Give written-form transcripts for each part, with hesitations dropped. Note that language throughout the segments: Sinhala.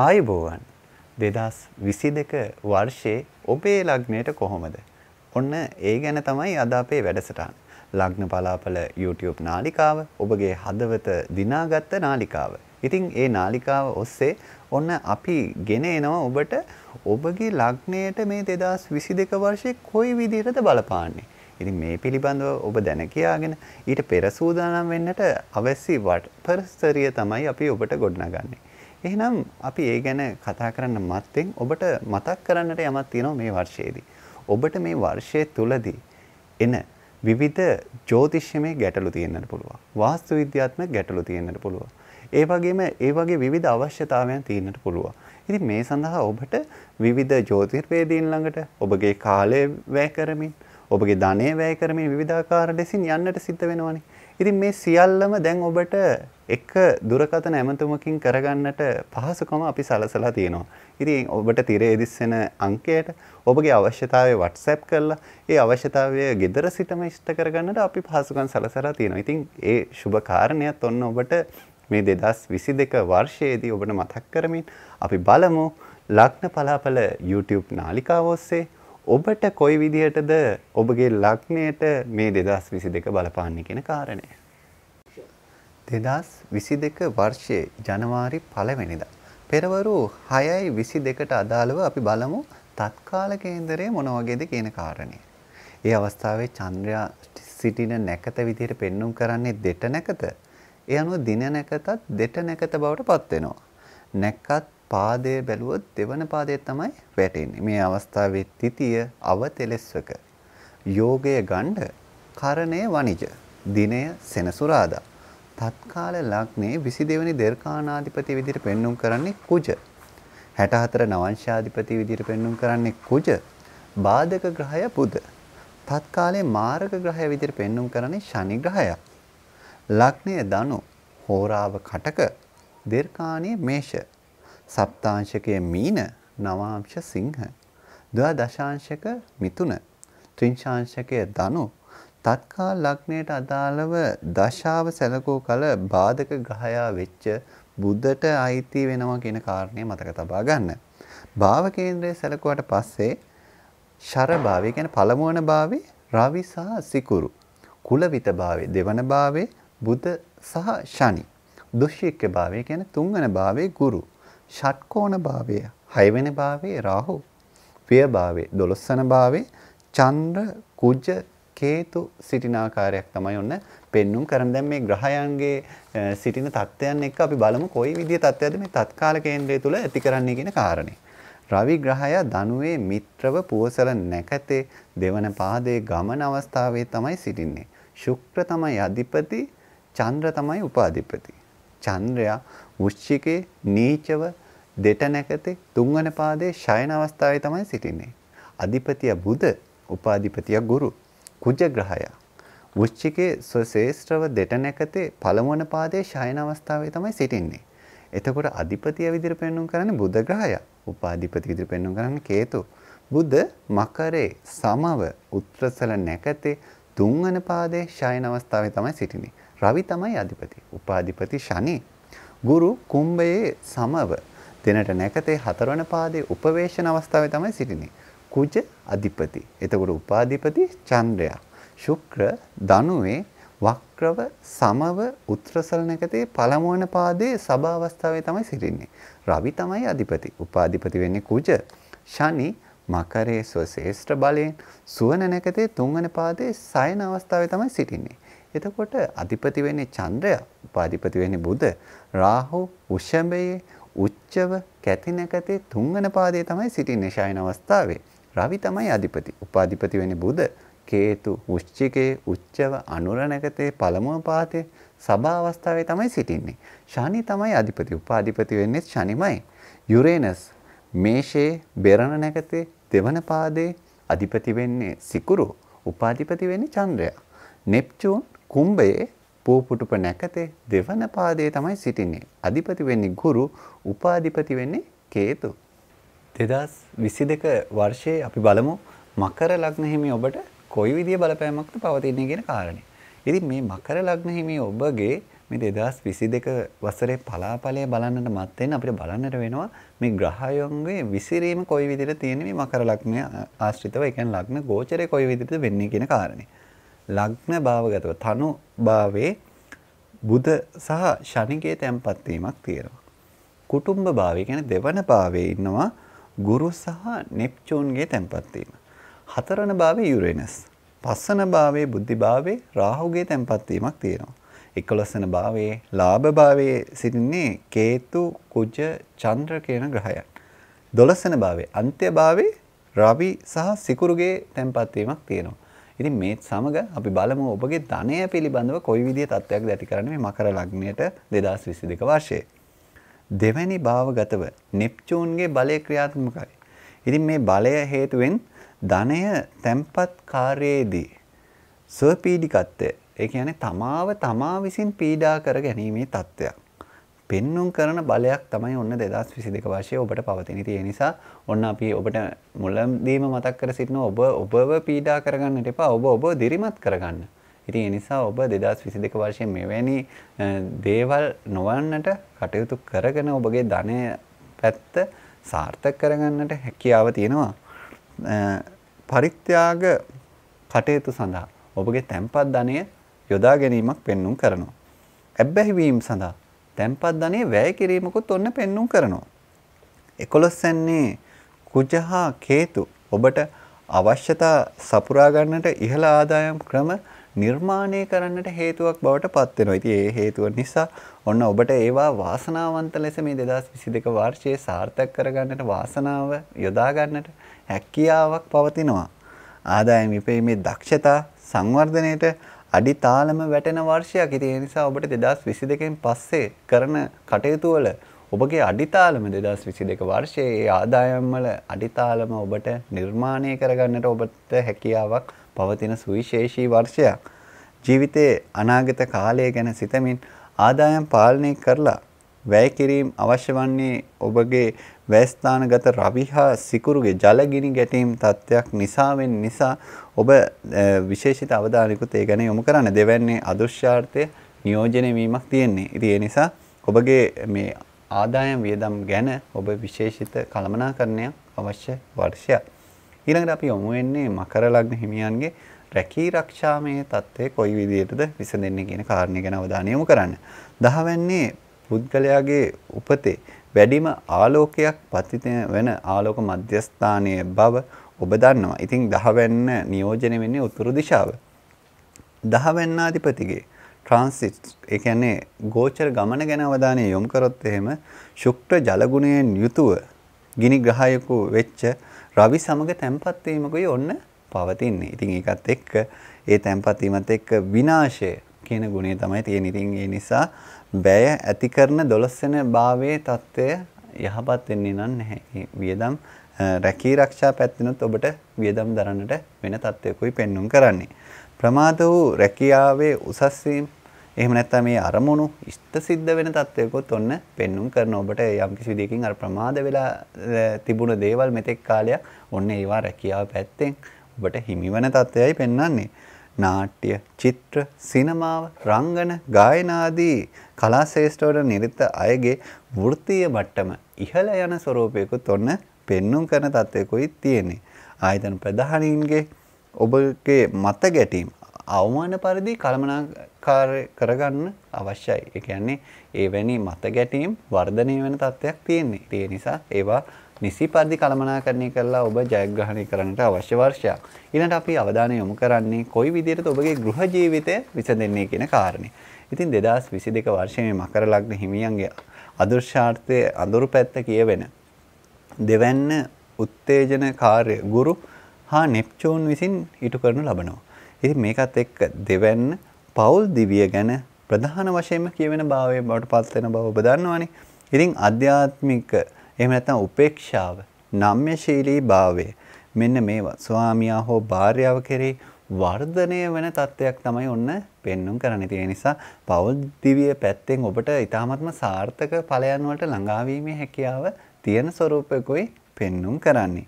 ආයුබෝවන් 2022 වර්ෂයේ ඔබේ ලග්නයට කොහොමද? ඔන්න ඒ ගැන තමයි අද අපේ වැඩසටහන. ලග්න පලාපල YouTube නාලිකාව ඔබගේ හදවත දිනාගත්ත නාලිකාව. ඉතින් ඒ නාලිකාව ඔස්සේ ඔන්න අපි ගෙන එනවා ඔබට ඔබගේ ලග්නයට මේ 2022 වර්ෂයේ කොයි විදිහටද බලපාන්නේ. ඉතින් මේ පිළිබඳව ඔබ දැන කියාගෙන ඊට පෙර සූදානම් වෙන්නට අවශ්‍ය වටපිටාරිය තමයි අපි ඔබට ගොඩනගන්නේ. එහෙනම් අපි ඒ ගැන කතා කරන්න මත්තෙන් ඔබට මතක් කරන්නට යමක් තියෙනවා මේ වර්ෂයේදී. ඔබට මේ වර්ෂයේ තුලදී එන විවිධ ජ්‍යොතිෂ්‍යමය ගැටලු තියෙන්නට පුළුවන්. වාස්තු විද්‍යාත්මක ගැටලු තියෙන්නට පුළුවන්. ඒ වගේම ඒ වගේ විවිධ අවශ්‍යතාවයන් තියෙන්නට පුළුවන්. ඉතින් මේ සඳහා ඔබට විවිධ ජ්‍යොතිර්වේදීන් ළඟට ඔබගේ කාලය වැය කරමින්, ඔබගේ ධනය වැය කරමින් විවිධාකාර ලෙසින් යන්නට සිද්ධ වෙනවානේ. ඉතින් මේ සියල්ලම දැන් ඔබට එක දුරකථන ඇමතුමකින් කරගන්නට පහසුකම අපි සලසලා තියෙනවා. ඉතින් ඔබට තිරේ දිස්සෙන අංකයට ඔබගේ අවශ්‍යතාවය WhatsApp කරලා ඒ අවශ්‍යතාවය ගෙදර සිටම ඉෂ්ට කරගන්නට අපි පහසුකම් සලසලා තියෙනවා. ඉතින් ඒ සුබ කාරණයක් ඔන්න ඔබට මේ 2022 වර්ෂයේදී ඔබට මතක් කරමින් අපි බලමු ලග්න පලාපල YouTube නාලිකාව ඔස්සේ ඔබට කොයි විදිහටද ඔබගේ ලග්නයට මේ 2022 බලපාන්නේ කියන කාරණය. 2022 වර්ෂයේ ජනවාරි 1 වෙනිදා පෙරවරු 6:22ට අදාළව අපි බලමු තත්කාල කේන්දරය මොන වගේද කියන කාරණය. ඒ අවස්ථාවේ චන්ද්‍රයා සිටින නැකත විදිහට පෙන්눔 කරන්නේ දෙට නැකත. ඒ අනුව දින නැකතත් දෙට නැකත බවට පත් වෙනවා. නැකත් පාදය බැලුවොත් දෙවන පාදය තමයි වැටෙන්නේ. මේ අවස්ථාවේ තිතිය අවතෙලස්වක යෝගය ගණ්ඩ කරණය වනිජ දිනය සෙනසුරාදා තත්කාල ලග්නේ 22 වෙනි දෙර්කානාධිපති විදිහට පෙන්눔 කරන්නේ කුජ. 64 නවංශාධිපති විදිහට පෙන්눔 කරන්නේ කුජ. බාධක ග්‍රහය බුධ. තත්කාලේ මාරක ග්‍රහය විදිහට පෙන්눔 කරන්නේ ශනි ග්‍රහය. ලග්නය ධනු, හෝරාව කටක, දෙර්කාණේ මේෂ, සප්තාංශකය මීන, නවාංශ සිංහ, ද්වාදශාංශක මිතුන, ත්‍රිංශාංශකය ධනු. තත්කාල ලග්නයට අදාළව දශාව සැලකූ කල බාධක ග්‍රහයා වෙච්ච බුධට අයිති වෙනවා කියන කාරණය මතක තබා ගන්න. භාව කේන්ද්‍රය සැලකුවට පස්සේ ශර භාවය කියන්නේ පළමුවන භාවේ රවි සහ සිකුරු, කුලවිත භාවේ දෙවන භාවේ බුධ සහ ශනි, දුශ්චික්ක භාවය කියන්නේ තුන්වන භාවේ ගුරු, ෂට්කෝණ භාවයේ 6 වෙනි භාවයේ රාහු, ව්‍යය භාවයේ 12 වෙනි භාවයේ චන්ද්‍ර, කුජ, කේතු සිටින ආකාරයක් තමයි ඔන්න පෙන්눔 කරන්නේ. දැන් මේ ග්‍රහයන්ගේ සිටින තත්ත්වයන් එක්ක අපි බලමු කොයි විදිහේ තත්ත්වයක්ද මේ තත්කාල කේන්ද්‍රය තුල ඇති කරන්නේ කියන කාරණේ. රවි ග්‍රහය ධනුවේ මිත්‍රව පෝසල නැකතේ දෙවන පාදයේ ගමන අවස්ථාවේ තමයි සිටින්නේ. ශුක්‍ර තමයි අධිපති, චන්ද්‍ර තමයි උපාධිපති. චන්ද්‍රයා වෘශ්චිකේ නීචව දෙට නැකතේ තුන්වන පාදයේ ශයන අවස්ථාවේ තමයි සිටින්නේ. අධිපතිය බුධ, උපාධිපතිය ගුරු, කුජ ග්‍රහය වෘශ්චිකේ සශේෂ්ත්‍රව දෙට නැකතේ පළමුවන පාදයේ ශයන අවස්ථාවේ තමයි සිටින්නේ. එතකොට අධිපතිය විදිහට පෙන්වුම් කරන්නේ බුධ ග්‍රහය, උපාධිපති විදිහට පෙන්වුම් කරන්නේ කේතු. බුධ මකරේ සමව උත්තරසල නැකතේ තුන්වන පාදයේ ශයන අවස්ථාවේ තමයි සිටින්නේ. රවි තමයි අධිපති, උපාධිපති ශනි. ගුරු කුම්භයේ සමව දෙනට නැකතේ හතරවන පාදයේ උපවේශන අවස්ථාවේ තමයි සිටින්නේ. කුජ අධිපති. එතකොට උපාධිපති චන්ද්‍රයා. ශුක්‍ර ධනුවේ වක්‍රව සමව උත්තරසල නැකතේ පළමුවන පාදයේ සබා අවස්ථාවේ තමයි සිටින්නේ. රවි තමයි අධිපති. උපාධිපති වෙන්නේ කුජ. ශනි මකරයේ සශේෂ්ඨ බලයෙන් සුවන නැකතේ තුන්වන පාදයේ සයන අවස්ථාවේ තමයි සිටින්නේ. එතකොට අධිපති වෙන්නේ චන්ද්‍රය, උපාධිපති වෙන්නේ බුධ. රාහු වෘෂභයේ උච්චව කැති නැකතේ තුන්වන පාදයේ තමයි සිටින්නේ ශයන අවස්ථාවේ. රවි තමයි අධිපති, උපාධිපති වෙන්නේ බුධ. කේතු වෘශ්චිකයේ උච්චව අනුර නැකතේ පළමුව පාදයේ සබා අවස්ථාවේ තමයි සිටින්නේ. ශනි තමයි අධිපති, උපාධිපති වෙන්නේ ශනිමයි. යුරේනස් මේෂයේ බෙරණ නැකතේ දෙවන පාදයේ අධිපති වෙන්නේ සිකුරු, උපාධිපති වෙන්නේ චන්ද්‍රය. නෙප්චූන් කුම්භයේ පෝපුටුප නැකතේ දෙවන පාදයේ තමයි සිටින්නේ. අධිපති වෙන්නේ ගුරු, උපාධිපති වෙන්නේ කේතු. 2022 වර්ෂයේ අපි බලමු මකර ලග්න හිමි ඔබට කොයි විදිය බලපෑමක්ද පවතින්නේ කියන කාරණේ. ඉතින් මේ මකර ලග්න හිමි ඔබගේ මේ 2022 වසරේ පලාපලය බලන්නට මත් වෙන අපිට බලන්නට වෙනවා මේ ග්‍රහයන්ගේ විසිරීම කොයි විදිහට තියෙන මේ මකර ලග්නය ආශ්‍රිතව ඒ කියන්නේ ලග්න ගෝචරය කොයි විදිහටද වෙන්නේ කියන කාරණේ. ලග්න භාවගතව තනු භාවයේ බුධ සහ ශනිගේ තැන්පත් වීමක් තියෙනවා. කුටුම්බ භාවය කියන්නේ දෙවන භාවයේ ඉන්නවා ගුරු සහ නෙප්චූන්ගේ තැන්පත් වීම. හතරවන භාවයේ යුරේනස්. පස්වන භාවයේ බුද්ධි භාවයේ රාහුගේ තැන්පත් වීමක් තියෙනවා. 11 වෙනි භාවයේ ලාභ භාවයේ සිටින්නේ කේතු කුජ චන්ද්‍ර කියන ග්‍රහයන්. 12 වෙනි භාවයේ අන්ත්‍ය භාවයේ රවි සහ සිකුරුගේ තැන්පත් වීමක් තියෙනවා. ඉතින් මේ සමග අපි බලමු ඔබගේ ධනය පිළිබඳව කොයි විදිහේ තත්ත්වයක්ද ඇති කරන්නේ මේ මකර ලග්නයට 2022 වර්ෂයේ. දෙවැනි භාවගතව නෙප්චූන්ගේ බලය ක්‍රියාත්මකයි. ඉතින් මේ බලය හේතුවෙන් ධනය තැන්පත් කාර්යයේදී සුවපීඩිකත්වය ඒ කියන්නේ තමාව තමා විසින් පීඩා කර ගැනීමේ තත්ත්වයක් පෙන්වුම් කරන බලයක් තමයි ඔන්න 2022 වර්ෂයේ ඔබට පවතින. ඒ නිසා ඔන්න අපි ඔබට මුලින්ම මතක් කර සිටිනවා ඔබව පීඩා කරගන්නට එපා. ඔබ දිරිමත් කරගන්න. ඉතින් ඒ නිසා ඔබ 2022 වර්ෂයේ මෙවැනි දේවල් නොවන්නට කටයුතු කරගෙන ඔබගේ ධනය පැත්ත සාර්ථක කරගන්නට හැකියාව තියෙනවා. පරිත්‍යාග කටයුතු සඳහා ඔබගේ තැන්පත් ධනය යොදා ගැනීමක් පෙන්වුම් කරනවා. ඇබ්බැහිවීම සඳහා තැන්පත් ධනය වැය කිරීමකුත් ඔන්න පෙන්වුම් කරනවා. 11 වෙනි කුජහා කේතු ඔබට අවශ්‍යතා සපුරා ගන්නට ඉහළ ආදායම් ක්‍රම නිර්මාණය කරන්නට හේතුවක් බවට පත් වෙනවා. ඉතින් ඒ හේතුව නිසා ඔන්න ඔබට ඒවා වාසනාවන්ත ලෙස මේ 2022 වර්ෂයේ සාර්ථක කරගන්නට වාසනාව යොදා ගන්නට හැකියාවක් පවතිනවා. ආදායම් විපීමේ දක්ෂතා සංවර්ධනයේට අඩි තාලම වැටෙන වර්ෂයක්. ඉතින් ඒ නිසා ඔබට 2022න් පස්සේ කරන කටයුතු වල ඔබගේ අඩි තාලම 2022 වර්ෂයේ ආදායම් වල අඩි තාලම ඔබට නිර්මාණය කරගන්නට ඔබට හැකියාවක් පවතින සුවිශේෂී වර්ෂයක්. ජීවිතයේ අනාගත කාලය ගැන සිතමින් ආදායම් පාලනය කරලා වැය කිරීම අවශ්‍ය වන්නේ ඔබගේ වැයස්ථානගත රවි හා සිකුරුගේ ජලගිනි ගැටීම් තත්ත්වයක් නිසා ඔබ විශේෂිත අවධානයකුත් ඒ ගැන යොමු කරන්න. දෙවැන්නේ අදෘශ්‍යාර්ථය නියෝජනය වීමක් තියෙන්නේ. ඉතින් ඒ නිසා ඔබගේ මේ ආදායම් වියදම් ගැන ඔබ විශේෂිත කළමනාකරණයක් අවශ්‍ය වර්ෂයක්. ඊළඟට අපි යොමු වෙන්නේ මකර ලග්න හිමියන්ගේ රැකී රක්ෂාමය තත්ත්වය කොයි විදිහටද විසඳෙන්නේ කියන කාරණේ ගැන අවධානය යොමු කරන්න. 10 වෙනි පුද්ගලයාගේ උපතේ වැඩිම ආලෝකයක් පතිත වෙන ආලෝක මධ්‍යස්ථානයේ බව ඔබ දන්නවා. ඉතින් 10 වෙනි නියෝජනය වෙන්නේ උතුරු දිශාව. 10 වෙනි අධිපතිගේ ට්‍රාන්සිට් ඒ කියන්නේ ගෝචර ගමන ගැන අවධානය යොමු කරොත් එහෙම ශුක්‍ර ජලගුණයෙන් යුතුව ගිනි ග්‍රහයෙකු වෙච්ච රවි සමග තැන්පත් වීමකුයි ඔන්න පවතින්නේ. ඉතින් ඒකත් එක්ක ඒ තැන්පත් වීමත් එක්ක විනාශය කියන ගුණය තමයි තියෙන. ඉතින් ඒ නිසා බය ඇති කරන 12 වෙනි භාවයේ தত্ত্বය යහපත් වෙන්නේ නැහැ. වියදම් රැකී ආරක්ෂා පැත්තෙනොත් ඔබට වියදම් දරන්නට වෙන தত্ত্বයකුයි පෙන්වුම් කරන්නේ. ප්‍රමාද වූ රැකියාවේ උසස් වීම එහෙම නැත්නම් මේ අරමුණු ඉෂ්ට සිද්ධ වෙන தত্ত্বයකුත් ඔන්න පෙන්වුම් කරන ඔබට යම් කිසි විදියකින් අර ප්‍රමාද වෙලා තිබුණ දේවල් මෙතෙක් කාලයක් ඔන්න ඒවා රැකියාව පැත්තෙන් ඔබට හිමිවන தত্ত্বයයි පෙන්වන්නේ. නාට්‍ය, චිත්‍ර, සිනමාව, රංගන, ගායනා ආදී කලා ශාස්ත්‍රවල නිරත අයගේ වෘත්තීය මට්ටම ඉහළ යන ස්වරූපයකට ඔන්න පෙන්වුම් කරන තත්ත්වයකුයි තියෙන්නේ. ආයතන ප්‍රධානීන්ගේ ඔබගේ මත ගැටීම් අවමන පරිදි කළමනාකාරී කරගන්න අවශ්‍යයි. ඒ කියන්නේ එවැනි මත ගැටීම් වර්ධනය වෙන තත්ත්වයක් තියෙන්නේ. ඒ නිසා ඒවා නිසි පරිදි කළමනාකරණය කරලා ඔබ ජයග්‍රහණය කරන්නට අවශ්‍ය වර්ෂයක්. ඊළඟට අපි අවධානය යොමු කරන්නේ කොයි විදිහටද ඔබගේ ගෘහ ජීවිතය විසඳෙන්නේ කියන කාරණේ. ඉතින් 2022 වර්ෂයේ මකර ලග්න හිමියන්ගේ අදෘශ්‍යාර්ථයේ අඳුරු පැත්ත කියවෙන දෙවැන්න උත්තේජන කාර්ය ගුරු හා නෙප්චූන් විසින් ඉටු කරනු ලබනවා. ඉතින් මේකත් එක්ක දෙවැන්න පෞල් දිවිය ගැන ප්‍රධාන වශයෙන්ම කියවෙන භාවයේ බවට පත් වෙන බව ඔබ දන්නවනේ. ඉතින් ආධ්‍යාත්මික එහෙම නැත්නම් උපේක්ෂාව, නම්‍යශීලී භාවය මෙන්න මේවා ස්වාමියා හෝ භාර්යාව කෙරෙහි වර්ධනය වෙන තත්ත්වයක් තමයි ඔන්න පෙන්වුම් කරන්නේ. ඒ නිසා පෞල් දිවිය පැත්තෙන් ඔබට ඊටාත්ම සාර්ථක ඵලයන් වලට ළඟා වීමේ හැකියාව තියෙන ස්වරූපයකයි පෙන්වුම් කරන්නේ.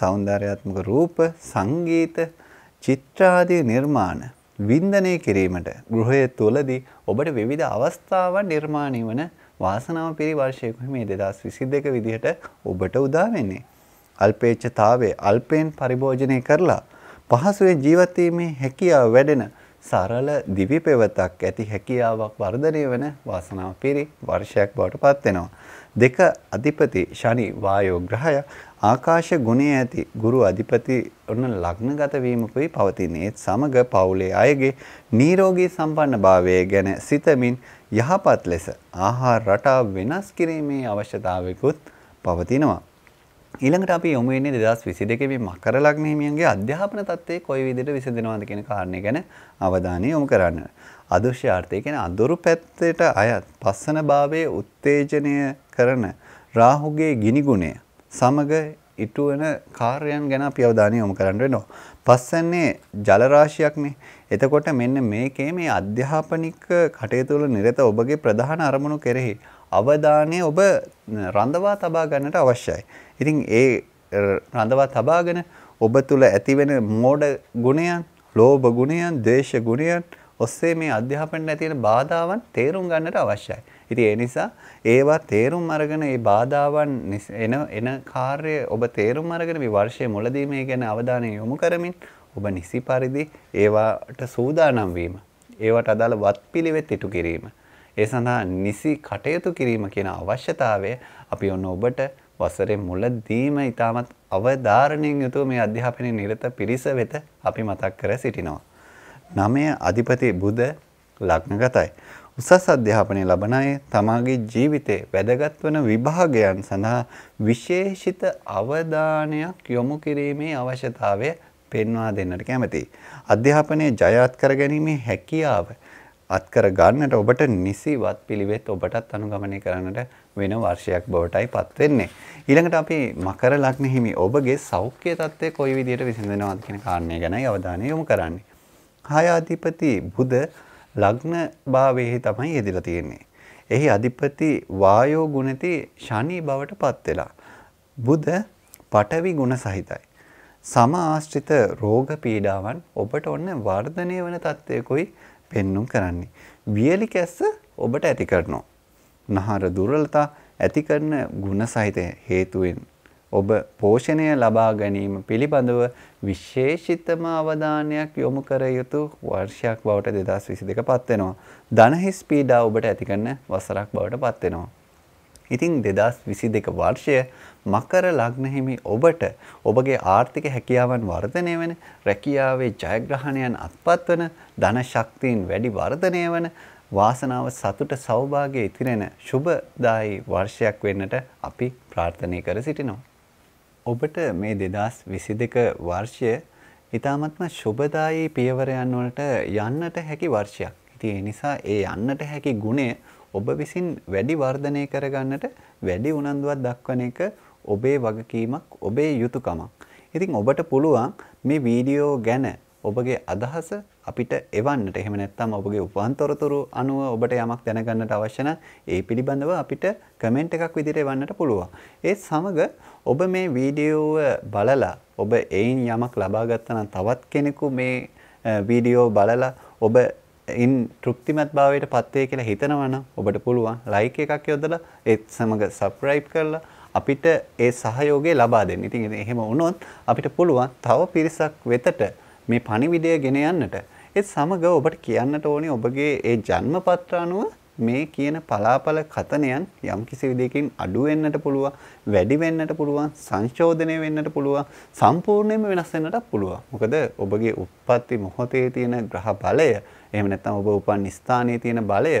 සෞන්දර්යාත්මක රූප, සංගීත, චිත්‍ර ආදී නිර්මාණ වින්දනය කිරීමට ගෘහය තුළදී ඔබට විවිධ අවස්ථාවන් නිර්මාණය වන වාසනාව පරිවර්ෂයක මේ 2022 විදිහට ඔබට උදා වෙන්නේ. අල්පේච්ඡතාවයේ අල්පෙන් පරිභෝජනය කරලා පහසුවෙන් ජීවත් වීමේ හැකියාව වැඩෙන සරල දිවි පෙවතක් ඇති හැකියාවක් වර්ධනය වන වාසනාව පරිවර්ෂයක් බවට පත් වෙනවා. දෙක අධිපති ශනි වායෝ ග්‍රහය ආකාශ ගුණය ඇති ගුරු අධිපති වන ලග්නගත වීමකුයි පවතින්නේ. ඒත් සමග පවුලේ අයගේ නිරෝගී සම්පන්නභාවය ගැන සිතමින් යහපත් ලෙස ආහාර රටාව වෙනස් කිරීමේ අවශ්‍යතාවයකුත් පවතිනවා. ඊළඟට අපි යොමු වෙන්නේ 2022 මේ මකර ලග්න හිමියන්ගේ අධ්‍යාපන තත්ත්වයේ කොයි විදිහට විසඳෙනවද කියන කාරණේ ගැන අවධානය යොමු කරන්න. අදෘශ්‍යාර්ථය කියන්නේ අඳුරු පැත්තට අයත් පස්සන භාවයේ උත්තේජනය කරන රාහුගේ ගිනි ගුණය සමග ඉටුවන කාර්යයන් ගැන අපි අවධානය යොමු කරන්න වෙනවා. පස්සන්නේ ජල රාශියක්නේ. එතකොට මෙන්න මේකේ මේ අධ්‍යාපනික කටයුතු වල නිරත ඔබගේ ප්‍රධාන අරමුණු කෙරෙහි අවධානය ඔබ රඳවා තබා ගන්නට අවශ්‍යයි. ඉතින් ඒ රඳවා තබාගෙන ඔබ තුල ඇතිවෙන මෝඩ ගුණයන්, ලෝභ ගුණයන්, ද්වේෂ ගුණයන් ඔස්සේ මේ අධ්‍යාපනයේ තියෙන බාධාවන් තේරුම් ගන්නට අවශ්‍යයි. ඉතින් ඒ නිසා ඒවා තේරුම් අරගෙන ඒ බාධාවන් එන කාර්ය ඔබ තේරුම් අරගෙන මේ වර්ෂයේ මුලදී මේ ගැන අවධානය යොමු කරමින් ඔබ නිසි පරිදි ඒවාට සූදානම් වීම, ඒවට අදාළ වත්පිළිවෙත් ඉටු කිරීම, ඒ සඳහා නිසි කටයුතු කිරීම කියන අවශ්‍යතාවය අපි ඔන්න ඔබට වසරේ මුලදීම ඉතාමත් අවධාරණයෙන් යුතුව මේ අධ්‍යාපනයේ නිරත පිරිස වෙත අපි මතක් කර සිටිනවා. 9 අධිපති බුධ ලග්නගතයි. උසස් අධ්‍යාපනය ලබන අය තමාගේ ජීවිතයේ වැදගත් වන විභාගයන් සඳහා විශේෂිත අවධානයක් යොමු කිරීමේ අවශ්‍යතාවය පෙන්වා දෙන්නට කැමැතියි. අධ්‍යාපනයේ ජයවත් කර ගැනීමේ හැකියාව අත්කර ගන්නට ඔබට නිසිවත් පිළිවෙත් ඔබටත් අනුගමනය කරන්නට වෙන වර්ෂයක් බවටයි පත් වෙන්නේ. ඊළඟට අපි මකර ලග්න හිමි ඔබගේ සෞඛ්‍ය තත්ත්වය කොයි විදිහට විසඳෙනවද කියන කාරණය ගැනයි අවධානය යොමු කරන්නේ. 6 අධිපති බුධ ලග්න භාවයේ තමයි යෙදලා තියෙන්නේ. එහි අධිපති වායෝ ගුණති ශනි බවට පත් වෙලා. බුධ පඨවි ගුණ සහිතයි. සම ආශ්‍රිත රෝග පීඩාවන් ඔබට ඔන්න වර්ධනය වෙන තත්ත්වයකයි පෙන්눔 කරන්නේ. වියලි කැස්ස ඔබට ඇති කරනවා. නහර දුර්වලතා ඇති කරන ගුණ සහිත හේතුවෙන් ඔබ පෝෂණය ලබා ගැනීම පිළිබඳව විශේෂිතම අවධානයක් යොමු කර යුතු වර්ෂයක් බවට 2022 පත් වෙනවා. ධනහිස් පීඩා ඔබට ඇති කරන වසරක් බවට පත් වෙනවා. ඉතින් 2022 වර්ෂය මකර ලග්න හිමි ඔබට ඔබගේ ආර්ථික හැකියාවන් වර්ධනය වෙන, රැකියාවේ ජයග්‍රහණයන් අත්පත් වන, ධන ශක්තියින් වැඩි වර්ධනය වන, වාසනාව සතුට සෞභාග්‍ය ඉතිරෙන සුබදායි වර්ෂයක් වෙන්නට අපි ප්‍රාර්ථනා කර සිටිනවා. ඔබට මේ 2022 වර්ෂය ඉතාමත්ම ශුභදායී පියවරයන් වලට යන්නට හැකි වර්ෂයක්. ඉතින් ඒ නිසා ඒ යන්නට හැකි ගුණය ඔබ විසින් වැඩි වර්ධනය කරගන්නට වැඩි උනන්දුවක් දක්වන එක ඔබේ වගකීමක්, ඔබේ යුතුයකමක්. ඉතින් ඔබට පුළුවන් මේ වීඩියෝ ගැන ඔබගේ අදහස අපිට එවන්නට. එහෙම නැත්නම් ඔබගේ උපන්තරතුරු අනුව ඔබට යමක් දැනගන්නට අවශ්‍ය නම් ඒ පිළිබඳව අපිට කමෙන්ට් එකක් විදිහට එවන්නට පුළුවන්. ඒත් සමග ඔබ මේ වීඩියෝව බලලා ඔබ එයින් යමක් ලබා ගත්තා නම් තවත් කෙනෙකු මේ වීඩියෝ බලලා ඔබ ඉන් තෘප්තිමත් භාවයට පත් වෙයි කියලා හිතනවා නම් ඔබට පුළුවන් ලයික් එකක් යොදලා ඒත් සමග subscribe කරලා අපිට ඒ සහයෝගය ලබා දෙන්න. ඉතින් එහෙම වුණොත් අපිට පුළුවන් තව පිරිසක් වෙතට මේ පණිවිඩය ගෙන යන්නට. ඒත් සමග ඔබට කියන්නට ඕනේ ඔබගේ ඒ ජන්මපත්‍ර අනුව මේ කියන පලාපල කතනයන් යම්කිසි විදිහකින් අඩු වෙන්නට පුළුවන්, වැඩි වෙන්නට පුළුවන්, සංශෝධනය වෙන්නට පුළුවන්, සම්පූර්ණයෙන්ම වෙනස් වෙන්නට පුළුවන්. මොකද ඔබගේ උත්පත්ති මොහොතේ තියෙන ග්‍රහ බලය, එහෙම නැත්නම් ඔබ උපන් ස්ථානයේ තියෙන බලය,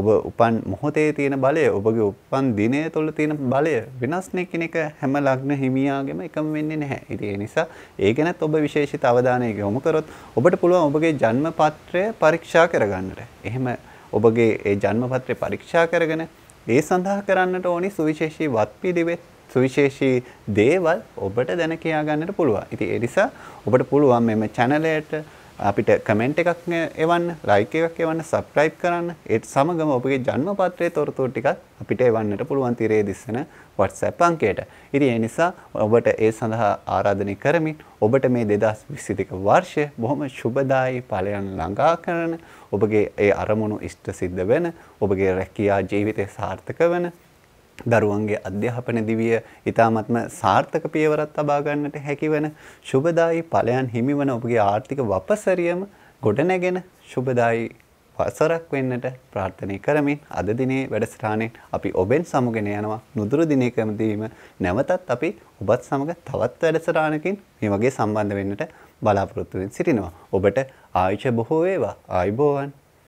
ඔබ උපන් මොහොතේ තියෙන බලය, ඔබගේ උපන් දිනය තුළ තියෙන බලය වෙනස්නේ කියන එක හැම ලග්න හිමියාගෙම එකම වෙන්නේ නැහැ. ඉතින් ඒ නිසා ඒ ගැනත් ඔබ විශේෂිත අවධානය යොමු කරොත් ඔබට පුළුවන් ඔබගේ ජන්මපත්‍රය පරීක්ෂා කරගන්නට. එහෙම ඔබගේ ඒ ජන්මපත්‍රය පරීක්ෂා කරගෙන ඒ සඳහා කරන්නට ඕනි සුවිශේෂී වත්පිළිවෙත්, සුවිශේෂී දේවල් ඔබට දැන කියා ගන්නට පුළුවන්. ඉතින් ඒ නිසා ඔබට පුළුවන් මෙන්න channel එකට අපිට කමෙන්ට් එකක් එවන්න, ලයික් එකක් එවන්න, සබ්ස්ක්‍රයිබ් කරන්න. ඒත් සමගම ඔබගේ ජන්ම පත්‍රයේ තොරතුරු ටිකක් අපිට එවන්නට පුළුවන් තිරේ දිස්සන WhatsApp අංකයට. ඉතින් ඒ නිසා ඔබට ඒ සඳහා ආරාධනා කරමි. ඔබට මේ 2022 වර්ෂය බොහොම සුබදායි ඵලයන් ළඟා කරන, ඔබගේ ඒ අරමුණු ඉෂ්ට සිද්ධ වෙන, ඔබගේ රැකියා ජීවිතය සාර්ථක වෙන, දරුවන්ගේ අධ්‍යාපන දිවිය ඊටාත්ම සාර්ථක පියවරක් ලබා ගන්නට හැකි වෙන, සුබදායි ඵලයන් හිමි වන ඔබගේ ආර්ථික වපසරියම ගොඩනැගෙන සුබදායි වසරක් වෙන්නට ප්‍රාර්ථනා කරමින් අද දිනේ වැඩසටහනේ අපි ඔබෙන් සමුගෙන යනවා. නුදුරු දිනයකදීම නැවතත් අපි ඔබත් සමග තවත් වැඩසටහනකින් මේ වගේ සම්බන්ධ වෙන්නට බලාපොරොත්තු වෙමින් සිටිනවා. ඔබට ආයුෂ බොහෝ වේවා. ආයුබෝවන්.